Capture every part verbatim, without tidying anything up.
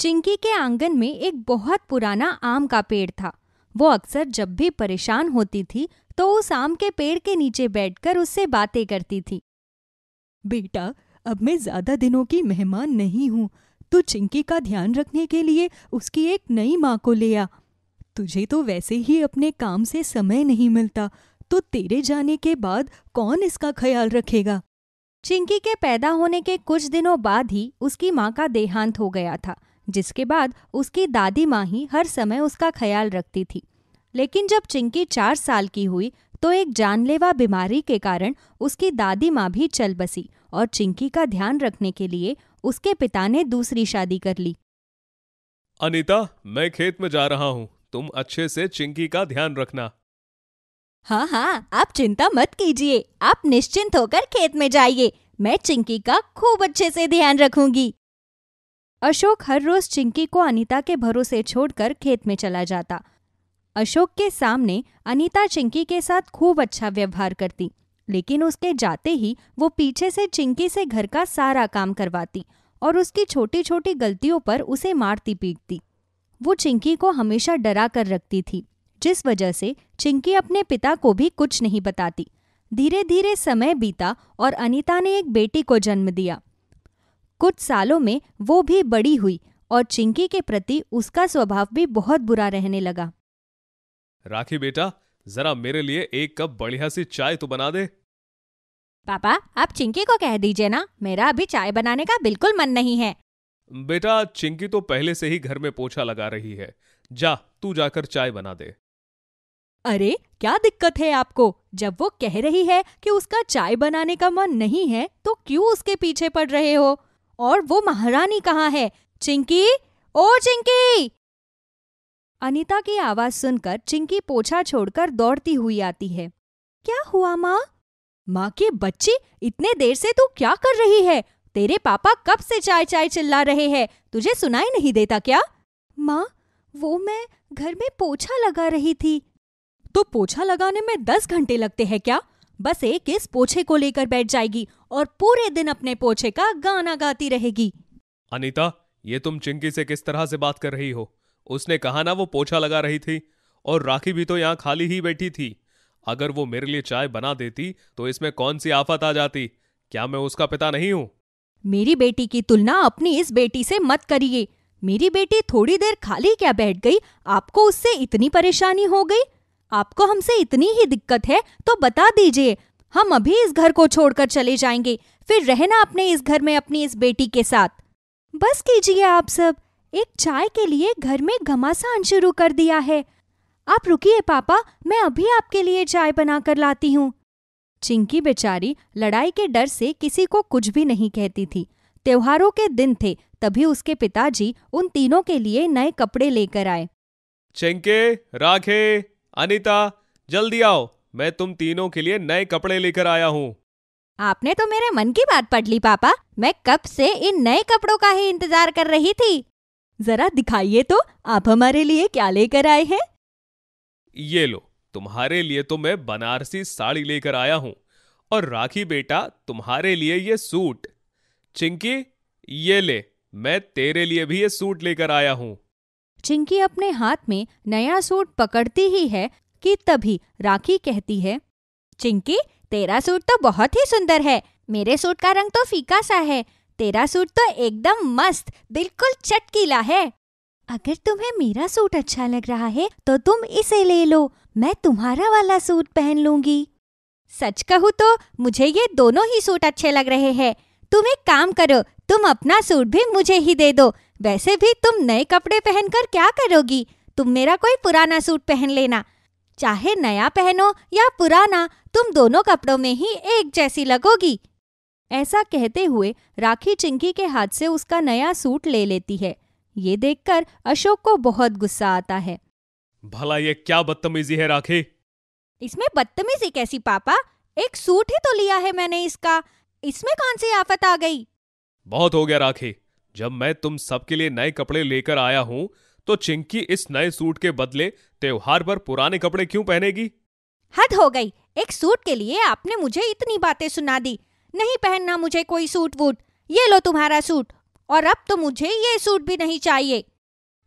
चिंकी के आंगन में एक बहुत पुराना आम का पेड़ था। वो अक्सर जब भी परेशान होती थी तो उस आम के पेड़ के नीचे बैठकर उससे बातें करती थी। बेटा, अब मैं ज्यादा दिनों की मेहमान नहीं हूँ। तू चिंकी का ध्यान रखने के लिए उसकी एक नई माँ को ले आ। तुझे तो वैसे ही अपने काम से समय नहीं मिलता, तो तेरे जाने के बाद कौन इसका ख्याल रखेगा। चिंकी के पैदा होने के कुछ दिनों बाद ही उसकी माँ का देहांत हो गया था, जिसके बाद उसकी दादी माँ ही हर समय उसका ख्याल रखती थी। लेकिन जब चिंकी चार साल की हुई तो एक जानलेवा बीमारी के कारण उसकी दादी माँ भी चल बसी और चिंकी का ध्यान रखने के लिए उसके पिता ने दूसरी शादी कर ली। अनीता, मैं खेत में जा रहा हूँ, तुम अच्छे से चिंकी का ध्यान रखना। हाँ हाँ, आप चिंता मत कीजिए, आप निश्चिंत होकर खेत में जाइए, मैं चिंकी का खूब अच्छे से ध्यान रखूंगी। अशोक हर रोज चिंकी को अनीता के भरोसे छोड़कर खेत में चला जाता। अशोक के सामने अनीता चिंकी के साथ खूब अच्छा व्यवहार करती, लेकिन उसके जाते ही वो पीछे से चिंकी से घर का सारा काम करवाती और उसकी छोटी छोटी गलतियों पर उसे मारती पीटती। वो चिंकी को हमेशा डरा कर रखती थी, जिस वजह से चिंकी अपने पिता को भी कुछ नहीं बताती। धीरे धीरे समय बीता और अनीता ने एक बेटी को जन्म दिया। कुछ सालों में वो भी बड़ी हुई और चिंकी के प्रति उसका स्वभाव भी बहुत बुरा रहने लगा। राखी बेटा, जरा मेरे लिए एक कप बढ़िया सी चाय तो बना दे। पापा, आप चिंकी को कह दीजिए ना, मेरा अभी चाय बनाने का बिल्कुल मन नहीं है। बेटा, चिंकी तो पहले से ही घर में पोछा लगा रही है, जा तू जाकर चाय बना दे। अरे, क्या दिक्कत है आपको? जब वो कह रही है कि उसका चाय बनाने का मन नहीं है तो क्यों उसके पीछे पड़ रहे हो? और वो महारानी कहाँ है? चिंकी, ओ चिंकी! अनीता की आवाज सुनकर चिंकी पोछा छोड़कर दौड़ती हुई आती है। क्या हुआ माँ? माँ के बच्चे, इतने देर से तू क्या कर रही है? तेरे पापा कब से चाय चाय चिल्ला रहे हैं, तुझे सुनाई नहीं देता क्या? माँ, वो मैं घर में पोछा लगा रही थी। तो पोछा लगाने में दस घंटे लगते हैं क्या? बस एक इस पोछे को लेकर बैठ जाएगी और पूरे दिन अपने पोछे का गाना गाती रहेगी। अनीता, ये तुम चिंकी से किस तरह से बात कर रही हो? उसने कहा ना वो पोछा लगा रही थी, और राखी भी तो यहाँ खाली ही बैठी थी। अगर वो मेरे लिए चाय बना देती तो इसमें कौन सी आफत आ जाती? क्या मैं उसका पिता नहीं हूँ? मेरी बेटी की तुलना अपनी इस बेटी से मत करिए। मेरी बेटी थोड़ी देर खाली क्या बैठ गई, आपको उससे इतनी परेशानी हो गई? आपको हमसे इतनी ही दिक्कत है तो बता दीजिए, हम अभी इस घर को छोड़कर चले जाएंगे, फिर रहना अपने इस घर में अपनी इस बेटी के साथ। बस कीजिए आप सब, एक चाय के लिए घर में घमासान शुरू कर दिया है। आप रुकिए पापा, मैं अभी आपके लिए चाय बनाकर लाती हूँ। चिंकी बेचारी लड़ाई के डर से किसी को कुछ भी नहीं कहती थी। त्योहारों के दिन थे, तभी उसके पिताजी उन तीनों के लिए नए कपड़े लेकर आए। चिंकी, राखे, अनीता, जल्दी आओ, मैं तुम तीनों के लिए नए कपड़े लेकर आया हूँ। आपने तो मेरे मन की बात पढ़ ली पापा, मैं कब से इन नए कपड़ों का ही इंतजार कर रही थी। जरा दिखाइए तो आप हमारे लिए क्या लेकर आए हैं। ये लो, तुम्हारे लिए तो मैं बनारसी साड़ी लेकर आया हूँ, और राखी बेटा तुम्हारे लिए ये सूट। चिंकी, ये ले, मैं तेरे लिए भी ये सूट लेकर आया हूँ। चिंकी अपने हाथ में नया सूट पकड़ती ही है कि तभी राखी कहती है, चिंकी तेरा सूट तो बहुत ही सुंदर है, मेरे सूट का रंग तो फीका सा है, तेरा सूट तो एकदम मस्त, बिल्कुल चटकीला है। अगर तुम्हें मेरा सूट अच्छा लग रहा है तो तुम इसे ले लो, मैं तुम्हारा वाला सूट पहन लूंगी। सच कहूँ तो मुझे ये दोनों ही सूट अच्छे लग रहे हैं। तुम एक काम करो, तुम अपना सूट भी मुझे ही दे दो, वैसे भी तुम नए कपड़े पहनकर क्या करोगी, तुम मेरा कोई पुराना सूट पहन लेना। चाहे नया पहनो या पुराना, तुम दोनों कपड़ों में ही एक जैसी लगोगी। ऐसा कहते हुए राखी चिंकी के हाथ से उसका नया सूट ले लेती है। ये देखकर अशोक को बहुत गुस्सा आता है। भला ये क्या बदतमीजी है राखी? इसमें बदतमीजी कैसी पापा, एक सूट ही तो लिया है मैंने इसका, इसमें कौन सी आफत आ गई? बहुत हो गया राखी, जब मैं तुम सबके लिए नए कपड़े लेकर आया हूँ तो चिंकी इस नए सूट के बदले त्योहार पर पुराने कपड़े क्यों पहनेगी? हद हो गई, एक सूट के लिए आपने मुझे इतनी बातें सुना दी। नहीं पहनना मुझे कोई सूट वूट, ये लो तुम्हारा सूट, और अब तो मुझे ये सूट भी नहीं चाहिए।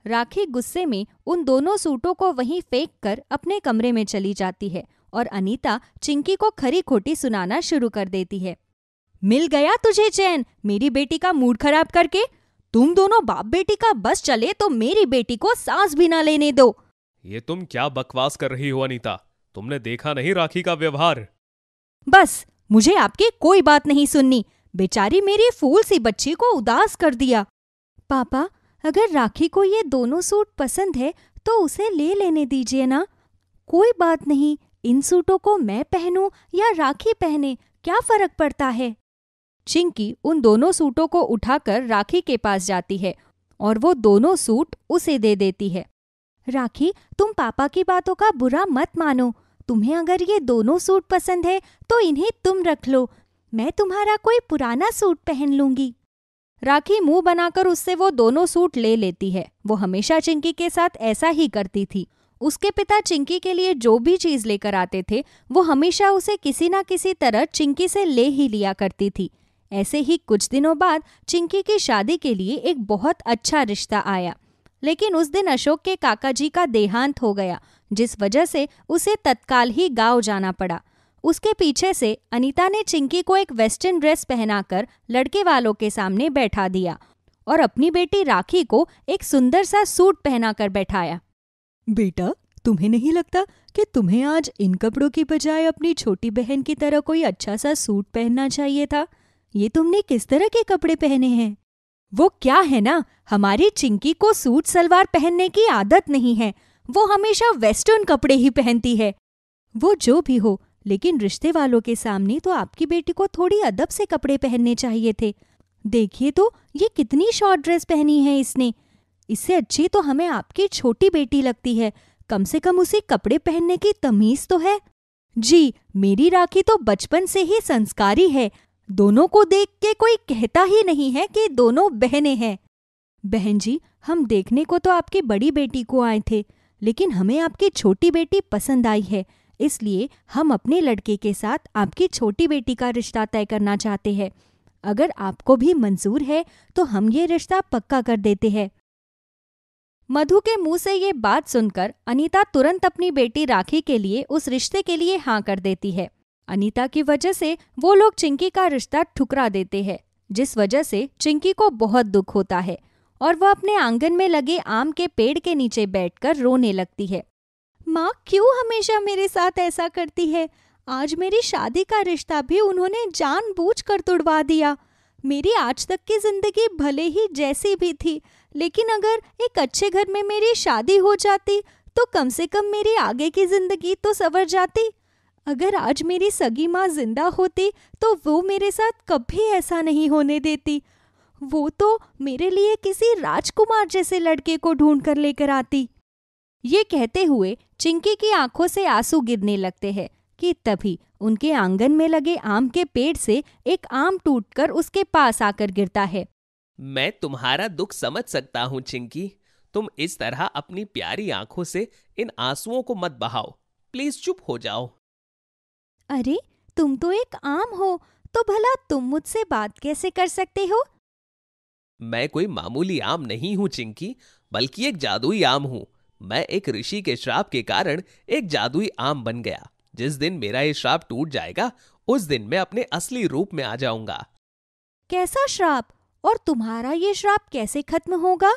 राखी गुस्से में उन दोनों सूटों को वहीं फेंक कर अपने कमरे में चली जाती है और अनीता चिंकी को खरी खोटी सुनाना शुरू कर देती है। मिल गया तुझे चैन मेरी बेटी का मूड खराब करके। तुम दोनों बाप बेटी का बस चले तो मेरी बेटी को सांस भी ना लेने दो। ये तुम क्या बकवास कर रही हो अनीता, तुमने देखा नहीं राखी का व्यवहार। बस मुझे आपकी कोई बात नहीं सुननी। बेचारी मेरी फूल सी बच्ची को उदास कर दिया। पापा अगर राखी को ये दोनों सूट पसंद है तो उसे ले लेने दीजिए ना। कोई बात नहीं, इन सूटों को मैं पहनूं या राखी पहने, क्या फर्क पड़ता है। चिंकी उन दोनों सूटों को उठाकर राखी के पास जाती है और वो दोनों सूट उसे दे देती है। राखी तुम पापा की बातों का बुरा मत मानो। तुम्हें अगर ये दोनों सूट पसंद है तो इन्हें तुम रख लो, मैं तुम्हारा कोई पुराना सूट पहन लूंगी। राखी मुंह बनाकर उससे वो दोनों सूट ले लेती है। वो हमेशा चिंकी के साथ ऐसा ही करती थी। उसके पिता चिंकी के लिए जो भी चीज लेकर आते थे वो हमेशा उसे किसी ना किसी तरह चिंकी से ले ही लिया करती थी। ऐसे ही कुछ दिनों बाद चिंकी की शादी के लिए एक बहुत अच्छा रिश्ता आया, लेकिन उस दिन अशोक के काका जी का देहांत हो गया, जिस वजह से उसे तत्काल ही गाँव जाना पड़ा। उसके पीछे से अनीता ने चिंकी को एक वेस्टर्न ड्रेस पहनाकर लड़के वालों के सामने बैठा दिया और अपनी बेटी राखी को एक सुंदर सा सूट पहनाकर बैठाया। बेटा तुम्हें नहीं लगता कि तुम्हें आज इन कपड़ों की बजाय अपनी छोटी बहन की तरह कोई अच्छा सा सूट पहनना चाहिए था? ये तुमने किस तरह के कपड़े पहने हैं? वो क्या है ना, हमारी चिंकी को सूट सलवार पहनने की आदत नहीं है, वो हमेशा वेस्टर्न कपड़े ही पहनती है। वो जो भी हो, लेकिन रिश्ते वालों के सामने तो आपकी बेटी को थोड़ी अदब से कपड़े पहनने चाहिए थे। देखिए तो ये कितनी शॉर्ट ड्रेस पहनी है इसने। इससे अच्छी तो हमें आपकी छोटी बेटी लगती है, कम से कम उसे कपड़े पहनने की तमीज तो है। जी मेरी राखी तो बचपन से ही संस्कारी है, दोनों को देख के कोई कहता ही नहीं है कि दोनों बहनें हैं। बहन जी हम देखने को तो आपकी बड़ी बेटी को आए थे, लेकिन हमें आपकी छोटी बेटी पसंद आई है, इसलिए हम अपने लड़के के साथ आपकी छोटी बेटी का रिश्ता तय करना चाहते हैं। अगर आपको भी मंजूर है तो हम ये रिश्ता पक्का कर देते हैं। मधु के मुंह से ये बात सुनकर अनीता तुरंत अपनी बेटी राखी के लिए उस रिश्ते के लिए हाँ कर देती है। अनीता की वजह से वो लोग चिंकी का रिश्ता ठुकरा देते हैं, जिस वजह से चिंकी को बहुत दुख होता है और वह अपने आंगन में लगे आम के पेड़ के नीचे बैठकर रोने लगती है। माँ क्यों हमेशा मेरे साथ ऐसा करती है? आज मेरी शादी का रिश्ता भी उन्होंने जानबूझकर तोड़वा दिया। मेरी आज तक की जिंदगी भले ही जैसी भी थी, लेकिन अगर एक अच्छे घर में मेरी शादी हो जाती तो कम से कम मेरी आगे की जिंदगी तो संवर जाती। अगर आज मेरी सगी माँ जिंदा होती तो वो मेरे साथ कभी ऐसा नहीं होने देती। वो तो मेरे लिए किसी राजकुमार जैसे लड़के को ढूंढ कर लेकर आती। ये कहते हुए चिंकी की आंखों से आंसू गिरने लगते हैं कि तभी उनके आंगन में लगे आम के पेड़ से एक आम टूटकर उसके पास आकर गिरता है। मैं तुम्हारा दुख समझ सकता हूँ चिंकी, तुम इस तरह अपनी प्यारी आंखों से इन आंसुओं को मत बहाओ, प्लीज चुप हो जाओ। अरे तुम तो एक आम हो, तो भला तुम मुझसे बात कैसे कर सकते हो? मैं कोई मामूली आम नहीं हूँ चिंकी, बल्कि एक जादुई आम हूँ। मैं एक ऋषि के श्राप के कारण एक जादुई आम बन गया। जिस दिन मेरा ये श्राप टूट जाएगा उस दिन मैं अपने असली रूप में आ जाऊंगा। कैसा श्राप? और तुम्हारा ये श्राप कैसे खत्म होगा?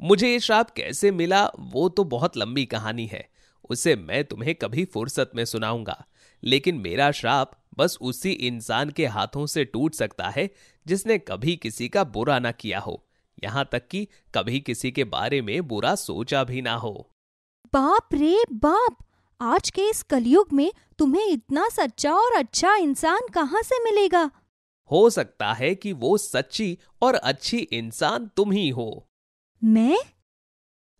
मुझे ये श्राप कैसे मिला वो तो बहुत लंबी कहानी है, उसे मैं तुम्हें कभी फुर्सत में सुनाऊंगा। लेकिन मेरा श्राप बस उसी इंसान के हाथों से टूट सकता है जिसने कभी किसी का बुरा ना किया हो, यहाँ तक कि कभी किसी के बारे में बुरा सोचा भी ना हो। बाप रे बाप, आज के इस कलयुग में तुम्हें इतना सच्चा और अच्छा इंसान कहाँ से मिलेगा? हो सकता है कि वो सच्ची और अच्छी इंसान तुम ही हो। मैं?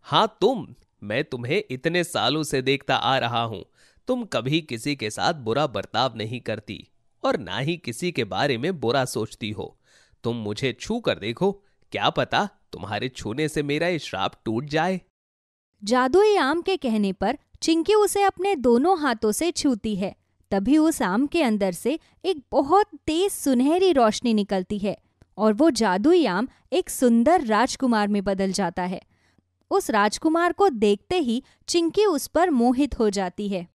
हाँ तुम। मैं तुम्हें इतने सालों से देखता आ रहा हूँ, तुम कभी किसी के साथ बुरा बर्ताव नहीं करती और ना ही किसी के बारे में बुरा सोचती हो। तुम मुझे छू कर देखो, क्या पता तुम्हारे छूने से मेरा ये श्राप टूट जाए। जादुई आम के कहने पर चिंकी उसे अपने दोनों हाथों से छूती है। तभी उस आम के अंदर से एक बहुत तेज सुनहरी रोशनी निकलती है और वो जादुई आम एक सुंदर राजकुमार में बदल जाता है। उस राजकुमार को देखते ही चिंकी उस पर मोहित हो जाती है।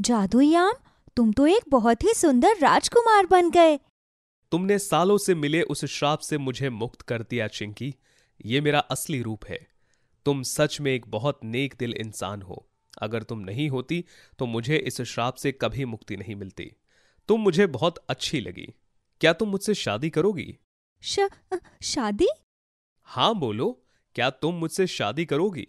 जादुई आम, तुम तो एक बहुत ही सुंदर राजकुमार बन गए। तुमने सालों से मिले उस श्राप से मुझे मुक्त कर दिया चिंकी। ये मेरा असली रूप है। तुम सच में एक बहुत नेक दिल इंसान हो। अगर तुम नहीं होती तो मुझे इस श्राप से कभी मुक्ति नहीं मिलती। तुम मुझे बहुत अच्छी लगी। क्या तुम मुझसे शादी करोगी? श, शादी? हाँ बोलो, क्या तुम मुझसे शादी करोगी?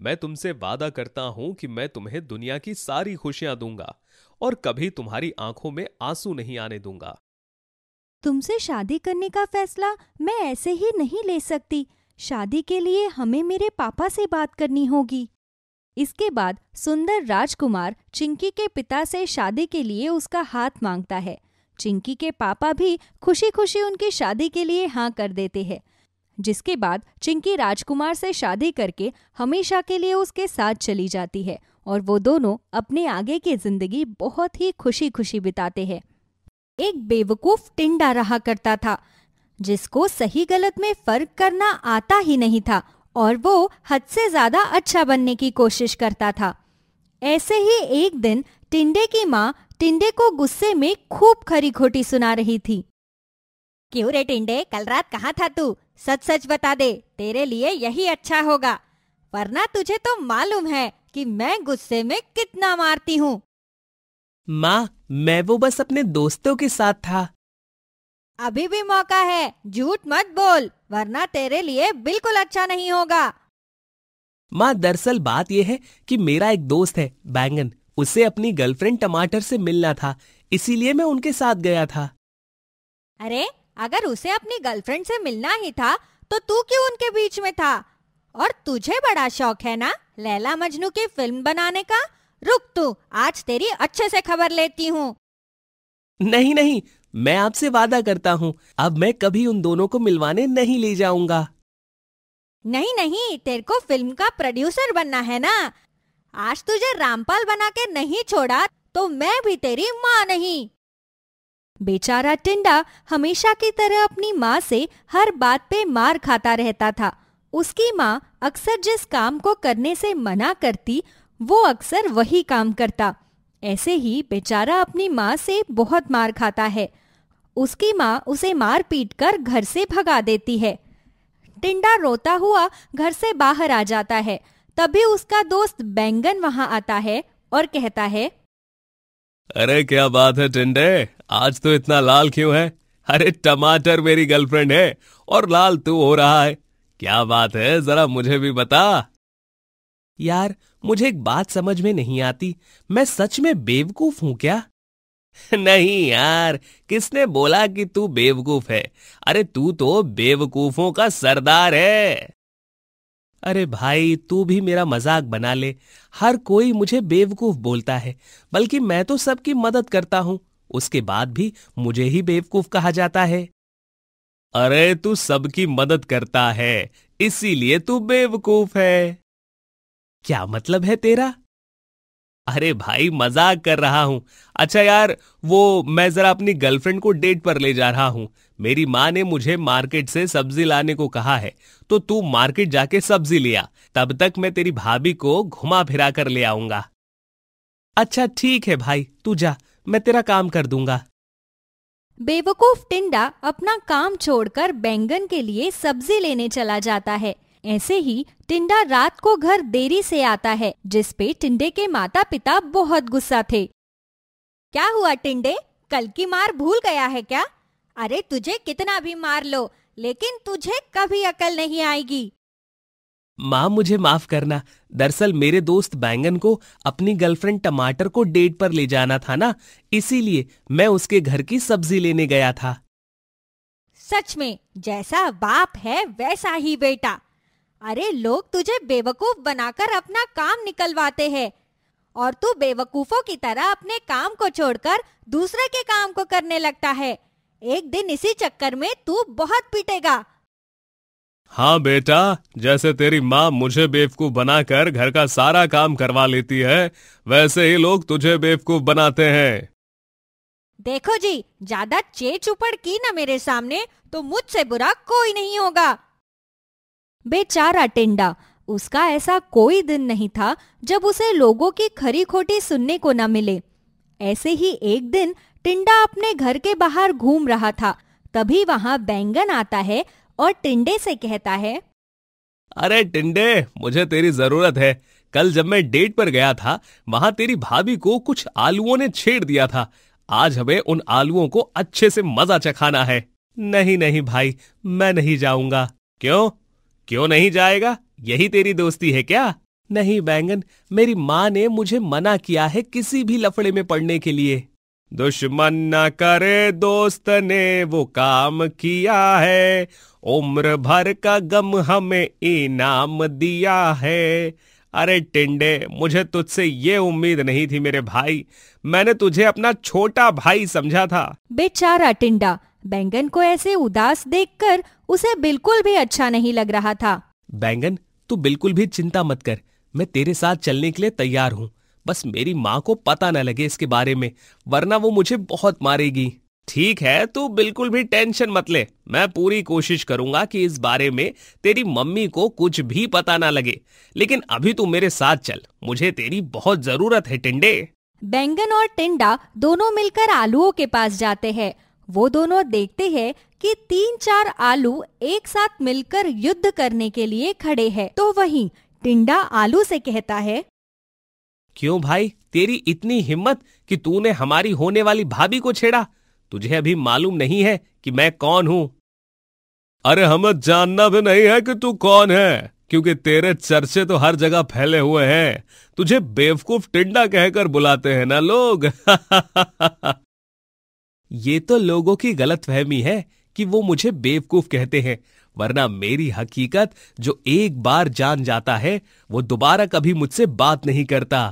मैं तुमसे वादा करता हूं कि मैं तुम्हें दुनिया की सारी खुशियां दूंगा और कभी तुम्हारी आंखों में आंसू नहीं आने दूंगा। तुमसे शादी करने का फैसला मैं ऐसे ही नहीं ले सकती। शादी के लिए हमें मेरे पापा से बात करनी होगी। इसके बाद सुंदर राजकुमार चिंकी के पिता से शादी के लिए उसका हाथ मांगता है। चिंकी के पापा भी खुशी खुशी उनकी शादी के लिए हाँ कर देते हैं, जिसके बाद चिंकी राजकुमार से शादी करके हमेशा के लिए उसके साथ चली जाती है और वो दोनों अपने आगे की जिंदगी बहुत ही खुशी खुशी बिताते हैं। एक बेवकूफ टिंडा रहा करता था, जिसको सही गलत में फर्क करना आता ही नहीं था और वो हद से ज्यादा अच्छा बनने की कोशिश करता था। ऐसे ही एक दिन टिंडे की माँ टिंडे को गुस्से में खूब खरी खोटी सुना रही थी। क्यों रे टिंडे, कल रात कहाँ था तू? सच सच बता दे, तेरे लिए यही अच्छा होगा, वरना तुझे तो मालूम है कि मैं गुस्से में कितना मारती हूँ। माँ, मैं वो बस अपने दोस्तों के साथ था। अभी भी मौका है, झूठ मत बोल, वरना तेरे लिए बिल्कुल अच्छा नहीं होगा। माँ, दरअसल बात यह है कि मेरा एक दोस्त है बैंगन, उसे अपनी गर्लफ्रेंड टमाटर से मिलना था, इसीलिए मैं उनके साथ गया था। अरे, अगर उसे अपनी गर्लफ्रेंड से मिलना ही था तो तू क्यों उनके बीच में था? और तुझे बड़ा शौक है ना लैला मजनू की फिल्म बनाने का? रुक तू, आज तेरी अच्छे से खबर लेती हूँ। नहीं नहीं, मैं आपसे वादा करता हूँ, अब मैं कभी उन दोनों को मिलवाने नहीं ले जाऊंगा। नहीं नहीं, तेरे को फिल्म का प्रोड्यूसर बनना है ना। आज तुझे रामपाल बना के नहीं छोड़ा तो मैं भी तेरी माँ नहीं। बेचारा टिंडा हमेशा की तरह अपनी माँ से हर बात पे मार खाता रहता था। उसकी माँ अक्सर जिस काम को करने से मना करती, वो अक्सर वही काम करता। ऐसे ही बेचारा अपनी माँ से बहुत मार खाता है। उसकी माँ उसे मार पीट कर घर से भगा देती है। टिंडा रोता हुआ घर से बाहर आ जाता है। तभी उसका दोस्त बैंगन वहाँ आता है और कहता है, अरे क्या बात है टिंडे, आज तो इतना लाल क्यों है? अरे टमाटर मेरी गर्लफ्रेंड है और लाल तू हो रहा है, क्या बात है? जरा मुझे भी बता। यार, मुझे एक बात समझ में नहीं आती, मैं सच में बेवकूफ हूं क्या? नहीं यार, किसने बोला कि तू बेवकूफ है? अरे तू तो बेवकूफों का सरदार है। अरे भाई, तू भी मेरा मजाक बना ले। हर कोई मुझे बेवकूफ बोलता है, बल्कि मैं तो सबकी मदद करता हूं, उसके बाद भी मुझे ही बेवकूफ कहा जाता है। अरे तू सबकी मदद करता है, इसीलिए तू बेवकूफ है। क्या मतलब है तेरा? अरे भाई, मजाक कर रहा हूं। अच्छा यार, वो मैं जरा अपनी गर्लफ्रेंड को डेट पर ले जा रहा हूं। मेरी माँ ने मुझे मार्केट से सब्जी लाने को कहा है, तो तू मार्केट जाके सब्जी ले आ, तब तक मैं तेरी भाभी को घुमा फिरा कर ले आऊंगा। अच्छा ठीक है भाई, तू जा, मैं तेरा काम कर दूंगा। बेवकूफ टिंडा अपना काम छोड़कर बैंगन के लिए सब्जी लेने चला जाता है। ऐसे ही टिंडा रात को घर देरी से आता है, जिस पे टिंडे के माता पिता बहुत गुस्सा थे। क्या हुआ टिंडे, कल की मार भूल गया है क्या? अरे तुझे कितना भी मार लो, लेकिन तुझे कभी अकल नहीं आएगी। माँ, मुझे माफ करना, दरअसल मेरे दोस्त बैंगन को अपनी गर्लफ्रेंड टमाटर को डेट पर ले जाना था ना, इसीलिए मैं उसके घर की सब्जी लेने गया था। सच में, जैसा बाप है वैसा ही बेटा। अरे लोग तुझे बेवकूफ बनाकर अपना काम निकलवाते हैं और तू बेवकूफों की तरह अपने काम को छोड़कर दूसरे के काम को करने लगता है। एक दिन इसी चक्कर में तू बहुत पीटेगा। हाँ बेटा, जैसे तेरी माँ मुझे बेवकूफ बनाकर घर का सारा काम करवा लेती है, वैसे ही लोग तुझे बेवकूफ बनाते हैं। देखो जी, ज्यादा चेचुपड़ की ना मेरे सामने तो मुझसे बुरा कोई नहीं होगा। बेचारा टिंडा, उसका ऐसा कोई दिन नहीं था जब उसे लोगों की खरी खोटी सुनने को न मिले। ऐसे ही एक दिन टिंडा अपने घर के बाहर घूम रहा था, तभी वहाँ बैंगन आता है और टिंडे से कहता है, अरे टिंडे, मुझे तेरी जरूरत है। कल जब मैं डेट पर गया था वहाँ तेरी भाभी को कुछ आलुओं ने छेड़ दिया था। आज हमें उन आलुओं को अच्छे से मजा चखाना है। नहीं नहीं भाई, मैं नहीं जाऊंगा। क्यों क्यों नहीं जाएगा? यही तेरी दोस्ती है क्या? नहीं बैंगन, मेरी माँ ने मुझे मना किया है किसी भी लफड़े में पड़ने के लिए। दुश्मन न करे दोस्त ने वो काम किया है, उम्र भर का गम हमें इनाम दिया है। अरे टिंडे, मुझे तुझसे ये उम्मीद नहीं थी मेरे भाई, मैंने तुझे अपना छोटा भाई समझा था। बेचारा टिंडा, बैंगन को ऐसे उदास देखकर उसे बिल्कुल भी अच्छा नहीं लग रहा था। बैंगन, तू बिल्कुल भी चिंता मत कर, मैं तेरे साथ चलने के लिए तैयार हूँ। बस मेरी माँ को पता ना लगे इसके बारे में, वरना वो मुझे बहुत मारेगी। ठीक है, तू बिल्कुल भी टेंशन मत ले, मैं पूरी कोशिश करूंगा कि इस बारे में तेरी मम्मी को कुछ भी पता ना लगे। लेकिन अभी तू मेरे साथ चल, मुझे तेरी बहुत जरूरत है टिंडे। बैंगन और टिंडा दोनों मिलकर आलूओं के पास जाते हैं। वो दोनों देखते हैं कि तीन चार आलू एक साथ मिलकर युद्ध करने के लिए खड़े हैं। तो वहीं टिंडा आलू से कहता है, क्यों भाई, तेरी इतनी हिम्मत कि तूने हमारी होने वाली भाभी को छेड़ा? तुझे अभी मालूम नहीं है कि मैं कौन हूँ? अरे हमें जानना भी नहीं है कि तू कौन है, क्योंकि तेरे चर्चे तो हर जगह फैले हुए हैं। तुझे बेवकूफ टिंडा कहकर बुलाते हैं ना लोग। ये तो लोगों की गलतफहमी है कि वो मुझे बेवकूफ कहते हैं, वरना मेरी हकीकत जो एक बार जान जाता है वो दोबारा कभी मुझसे बात नहीं करता।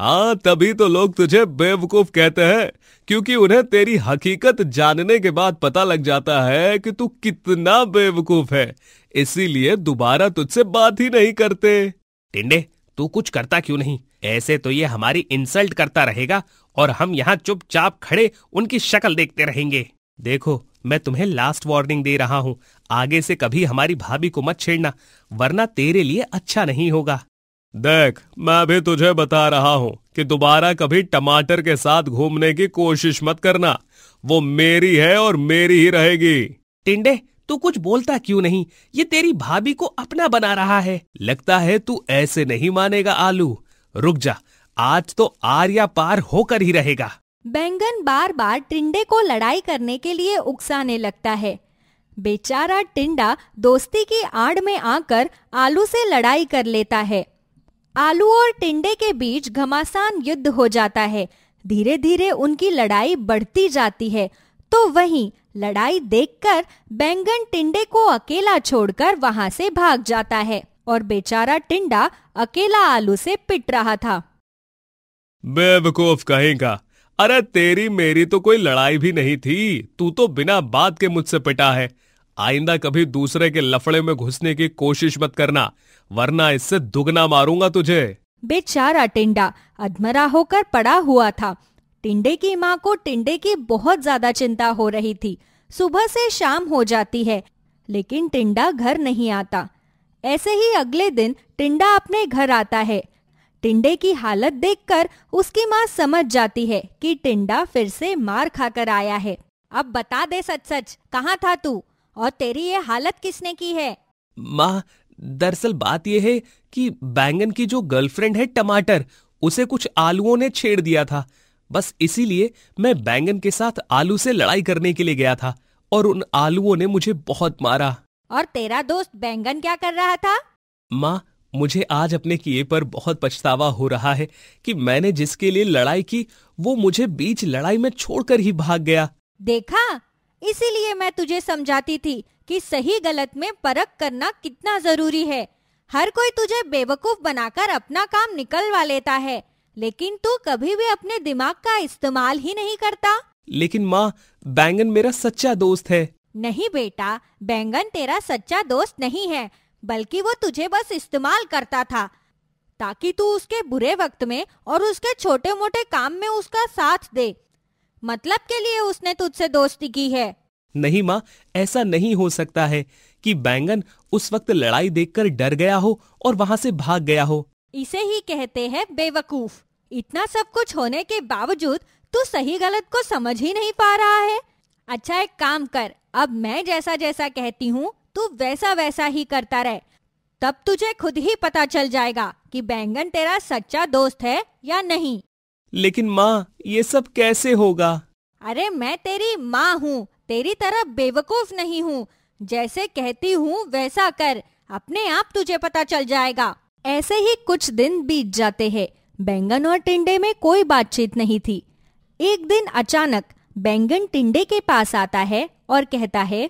हाँ, तभी तो लोग तुझे बेवकूफ कहते हैं, क्योंकि उन्हें तेरी हकीकत जानने के बाद पता लग जाता है कि तू कितना बेवकूफ है, इसीलिए दोबारा तुझसे बात ही नहीं करते। टिंडे, तू कुछ करता क्यों नहीं? ऐसे तो ये हमारी इंसल्ट करता रहेगा और हम यहाँ चुपचाप खड़े उनकी शक्ल देखते रहेंगे। देखो, मैं तुम्हें लास्ट वार्निंग दे रहा हूँ, आगे से कभी हमारी भाभी को मत छेड़ना, वरना तेरे लिए अच्छा नहीं होगा। देख, मैं भी तुझे बता रहा हूँ कि दोबारा कभी टमाटर के साथ घूमने की कोशिश मत करना। वो मेरी है और मेरी ही रहेगी। टिंडे, तू कुछ बोलता क्यों नहीं? ये तेरी भाभी को अपना बना रहा है। लगता है तू ऐसे नहीं मानेगा आलू। रुक जा, आज तो आर्या पार होकर ही रहेगा। बैंगन बार बार टिंडे को लड़ाई करने के लिए उकसाने लगता है। बेचारा टिंडा दोस्ती की आड़ में आकर आलू से लड़ाई कर लेता है। आलू और टिंडे के बीच घमासान युद्ध हो जाता है। धीरे धीरे उनकी लड़ाई बढ़ती जाती है। तो वहीं लड़ाई देखकर बैंगन टिंडे को अकेला छोड़कर वहां से भाग जाता है और बेचारा टिंडा अकेला आलू से पिट रहा था। बेवकूफ कहीं का। अरे तेरी मेरी तो कोई लड़ाई भी नहीं थी, तू तो बिना बात के मुझसे पिटा है। आइंदा कभी दूसरे के लफड़े में घुसने की कोशिश मत करना, वरना इससे दुगना मारूंगा तुझे। बेचारा टिंडा अधमरा होकर पड़ा हुआ था। टिंडे की माँ को टिंडे की बहुत ज्यादा चिंता हो रही थी। सुबह से शाम हो जाती है, लेकिन टिंडा घर नहीं आता। ऐसे ही अगले दिन टिंडा अपने घर आता है। टिंडे की हालत देखकर उसकी माँ समझ जाती है कि टिंडा फिर से मार खाकर आया है। अब बता दे सच सच, कहाँ था तू और तेरी ये हालत किसने की है? माँ, दरअसल बात यह है कि बैंगन की जो गर्लफ्रेंड है टमाटर, उसे कुछ आलूओं ने छेड़ दिया था। बस इसीलिए मैं बैंगन के साथ आलू से लड़ाई करने के लिए गया था और उन आलूओं ने मुझे बहुत मारा। और तेरा दोस्त बैंगन क्या कर रहा था? माँ, मुझे आज अपने किए पर बहुत पछतावा हो रहा है कि मैंने जिसके लिए लड़ाई की वो मुझे बीच लड़ाई में छोड़कर ही भाग गया। देखा, इसीलिए मैं तुझे समझाती थी कि सही गलत में परख करना कितना जरूरी है। हर कोई तुझे बेवकूफ बनाकर अपना काम निकलवा लेता है, लेकिन तू कभी भी अपने दिमाग का इस्तेमाल ही नहीं करता। लेकिन माँ, बैंगन मेरा सच्चा दोस्त है। नहीं बेटा, बैंगन तेरा सच्चा दोस्त नहीं है, बल्कि वो तुझे बस इस्तेमाल करता था ताकि तू उसके बुरे वक्त में और उसके छोटे मोटे काम में उसका साथ दे। मतलब के लिए उसने तुझसे दोस्ती की है। नहीं माँ, ऐसा नहीं हो सकता है कि बैंगन उस वक्त लड़ाई देखकर डर गया हो और वहाँ से भाग गया हो। इसे ही कहते हैं बेवकूफ। इतना सब कुछ होने के बावजूद तू सही गलत को समझ ही नहीं पा रहा है। अच्छा एक काम कर, अब मैं जैसा जैसा कहती हूँ तू वैसा वैसा ही करता रहे, तब तुझे खुद ही पता चल जाएगा कि बैंगन तेरा सच्चा दोस्त है या नहीं। लेकिन माँ, ये सब कैसे होगा? अरे मैं तेरी माँ हूँ, तेरी तरह बेवकूफ नहीं हूँ। जैसे कहती हूँ वैसा कर, अपने आप तुझे पता चल जाएगा। ऐसे ही कुछ दिन बीत जाते हैं। बैंगन और टिंडे में कोई बातचीत नहीं थी। एक दिन अचानक बैंगन टिंडे के पास आता है और कहता है,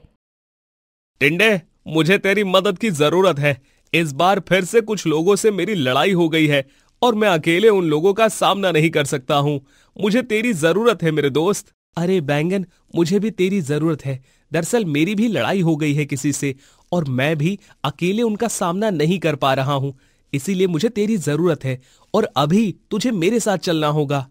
टिंडे मुझे तेरी मदद की जरूरत है। इस बार फिर से कुछ लोगों से मेरी लड़ाई हो गई है और मैं अकेले उन लोगों का सामना नहीं कर सकता हूँ। मुझे तेरी जरूरत है मेरे दोस्त। अरे बैंगन, मुझे भी तेरी जरूरत है। दरअसल मेरी भी लड़ाई हो गई है किसी से और मैं भी अकेले उनका सामना नहीं कर पा रहा हूँ, इसीलिए मुझे तेरी जरूरत है और अभी तुझे मेरे साथ चलना होगा।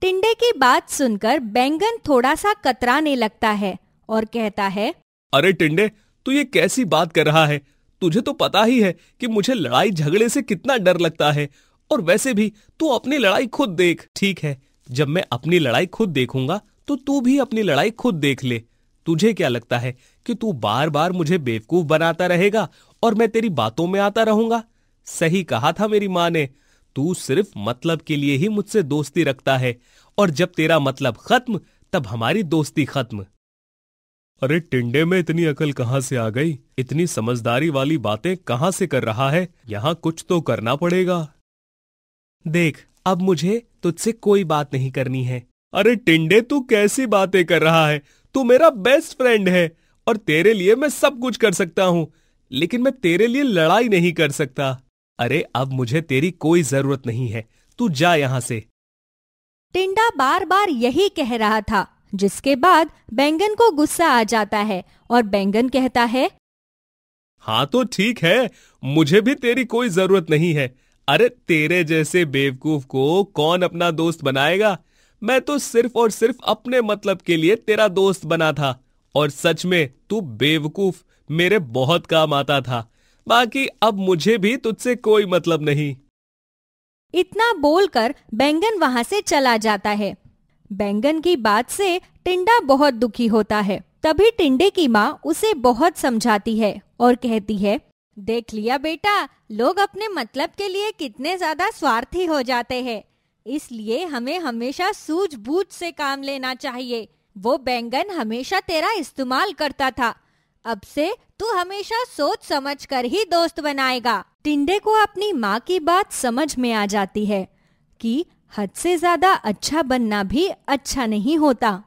टिंडे की बात सुनकर बैंगन थोड़ा सा कतराने लगता है और कहता है, अरे टिंडे, तू ये कैसी बात कर रहा है? तुझे तो पता ही है कि मुझे लड़ाई झगड़े से कितना डर लगता है, और वैसे भी तू अपनी लड़ाई खुद देख। ठीक है, जब मैं अपनी लड़ाई खुद देखूंगा तो तू भी अपनी लड़ाई खुद देख ले। तुझे क्या लगता है कि तू बार बार मुझे बेवकूफ बनाता रहेगा और मैं तेरी बातों में आता रहूंगा? सही कहा था मेरी माँ ने, तू सिर्फ मतलब के लिए ही मुझसे दोस्ती रखता है, और जब तेरा मतलब खत्म तब हमारी दोस्ती खत्म। अरे टिंडे, में इतनी अकल कहाँ से आ गई? इतनी समझदारी वाली बातें कहाँ से कर रहा है? यहाँ कुछ तो करना पड़ेगा। देख, अब मुझे तुझसे कोई बात नहीं करनी है। अरे टिंडे, तू कैसी बातें कर रहा है? तू मेरा बेस्ट फ्रेंड है और तेरे लिए मैं सब कुछ कर सकता हूँ, लेकिन मैं तेरे लिए लड़ाई नहीं कर सकता। अरे अब मुझे तेरी कोई जरूरत नहीं है, तू जा यहाँ से। टिंडा बार बार यही कह रहा था, जिसके बाद बैंगन को गुस्सा आ जाता है और बैंगन कहता है, हाँ तो ठीक है, मुझे भी तेरी कोई जरूरत नहीं है। अरे तेरे जैसे बेवकूफ को कौन अपना दोस्त बनाएगा? मैं तो सिर्फ और सिर्फ अपने मतलब के लिए तेरा दोस्त बना था, और सच में तू बेवकूफ मेरे बहुत काम आता था। बाकी अब मुझे भी तुझसे कोई मतलब नहीं। इतना बोलकर बैंगन वहां से चला जाता है। बैंगन की बात से टिंडा बहुत दुखी होता है। तभी टिंडे की माँ उसे बहुत समझाती है और कहती है, देख लिया बेटा, लोग अपने मतलब के लिए कितने ज्यादा स्वार्थी हो जाते हैं, इसलिए हमें हमेशा सूझबूझ से काम लेना चाहिए। वो बैंगन हमेशा तेरा इस्तेमाल करता था, अब से तू हमेशा सोच समझ कर ही दोस्त बनाएगा। टिंडे को अपनी माँ की बात समझ में आ जाती है कि हद से ज्यादा अच्छा बनना भी अच्छा नहीं होता।